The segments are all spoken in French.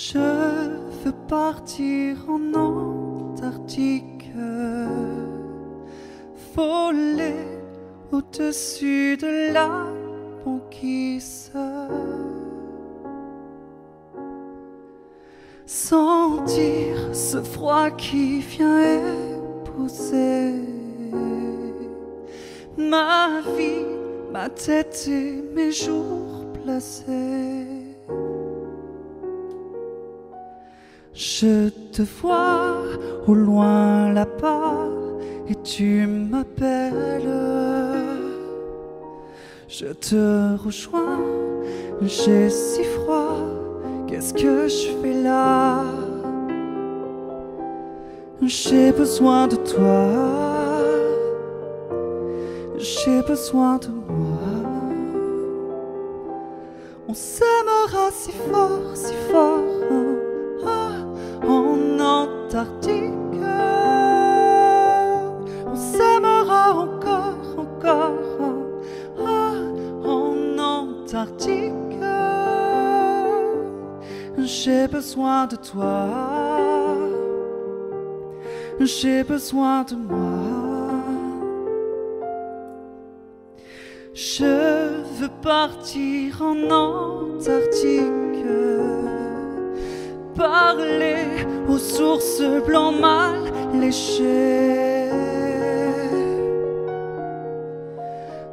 Je veux partir en Antarctique, voler au-dessus de la banquise, sentir ce froid qui vient épouser ma vie, ma tête et mes jours placés. Je te vois au loin là-bas et tu m'appelles. Je te rejoins, j'ai si froid, qu'est-ce que je fais là? J'ai besoin de toi, j'ai besoin de moi. On s'aimera si fort, si fort, hein? En Antarctique, on s'aimera encore, encore. En Antarctique, j'ai besoin de toi, j'ai besoin de moi. Je veux partir en Antarctique, parler aux sources blancs mal léchés,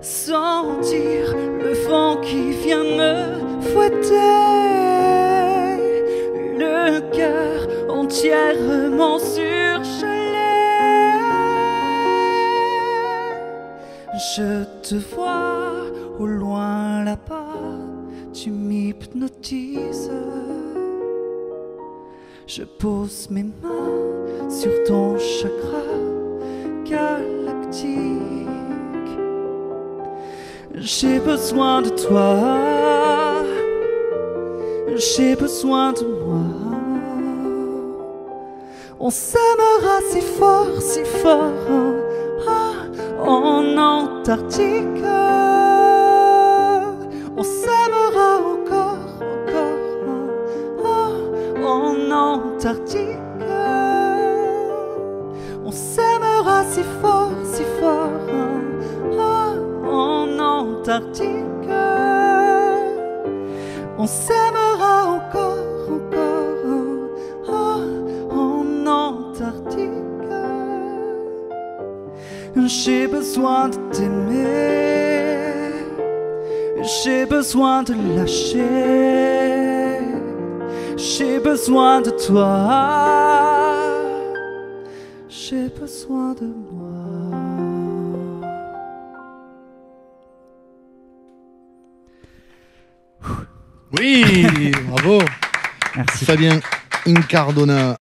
sentir le vent qui vient me fouetter, le cœur entièrement surgelé. Je te vois au loin là-bas, tu m'hypnotises. Je pose mes mains sur ton chakra galactique. J'ai besoin de toi, j'ai besoin de moi. On s'aimera si fort, si fort, en Antarctique. On s'aimera encore, en Antarctique, on s'aimera si fort, en Antarctique, on s'aimera encore, encore, en Antarctique. J'ai besoin de t'aimer, j'ai besoin de lâcher. J'ai besoin de toi, j'ai besoin de moi. Oui, bravo. Merci. Fabien Incardona.